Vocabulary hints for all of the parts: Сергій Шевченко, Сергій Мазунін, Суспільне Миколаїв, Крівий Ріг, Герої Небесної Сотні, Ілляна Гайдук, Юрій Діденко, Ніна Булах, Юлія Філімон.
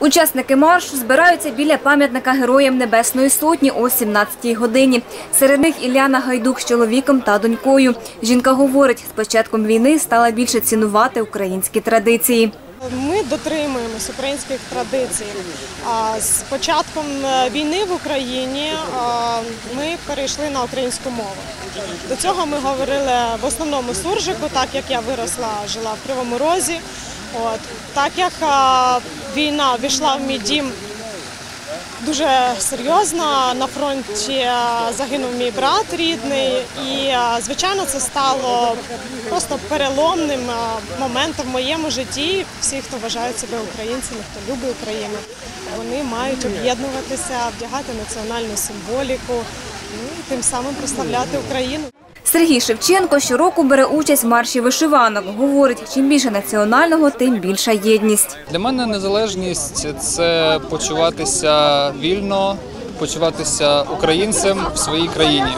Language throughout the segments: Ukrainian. Учасники маршу збираються біля пам'ятника Героям Небесної Сотні о 17-й годині. Серед них Ілляна Гайдук з чоловіком та донькою. Жінка говорить, з початком війни стала більше цінувати українські традиції. Ми дотримуємось українських традицій. З початком війни в Україні ми перейшли на українську мову. До цього ми говорили в основному суржику, так як я виросла, жила в Кривому Розі. Так як війна війшла в мій дім дуже серйозно, на фронті загинув мій брат рідний, і, звичайно, це стало просто переломним моментом в моєму житті. Всі, хто вважають себе українцями, хто любить Україну, вони мають об'єднуватися, вдягати національну символіку, і тим самим прославляти Україну. Сергій Шевченко щороку бере участь в марші вишиванок. Говорить, чим більше національного, тим більша єдність. Для мене незалежність – це почуватися вільно, почуватися українцем в своїй країні.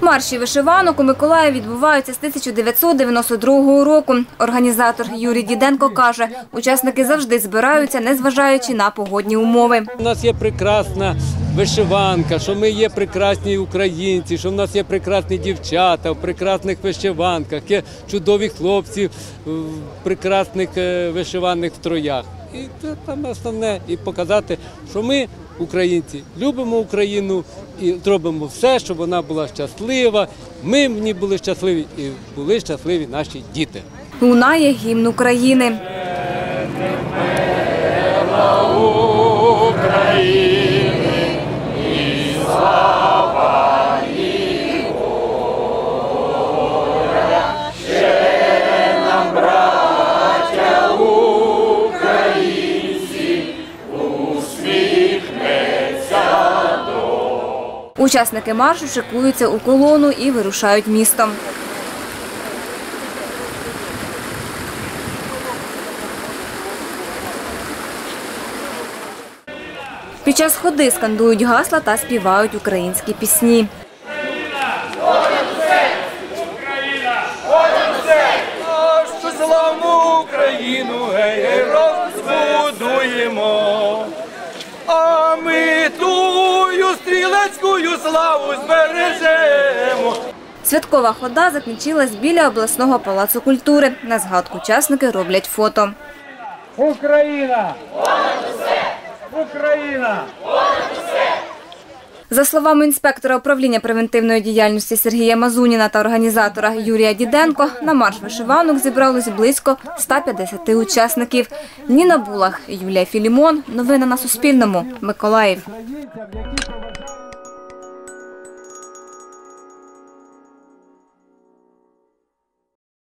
Марші вишиванок у Миколаєві відбуваються з 1992 року. Організатор Юрій Діденко каже, учасники завжди збираються, незважаючи на погодні умови. У нас є прекрасна вишиванка, що ми є прекрасні українці, що в нас є прекрасні дівчата в прекрасних вишиванках, є чудові хлопці в прекрасних вишиваних строях. І це саме основне, і показати, що ми, українці, любимо Україну і зробимо все, щоб вона була щаслива, ми в ній були щасливі і були щасливі наші діти. Лунає гімн України. Учасники маршу шикуються у колону і вирушають містом. Під час ходи скандують гасла та співають українські пісні. Славну Україну, гей-гей, розбудуємо, а ми тую стрілецькую славу збережемо. Святкова хода закінчилась біля обласного палацу культури. На згадку учасники роблять фото. Україна! Понад усе! Україна! Понад усе! За словами інспектора управління превентивної діяльності Сергія Мазуніна та організатора Юрія Діденко, на марш вишиванок зібралось близько 150 учасників. Ніна Булах, Юлія Філімон. Новини на Суспільному. Миколаїв.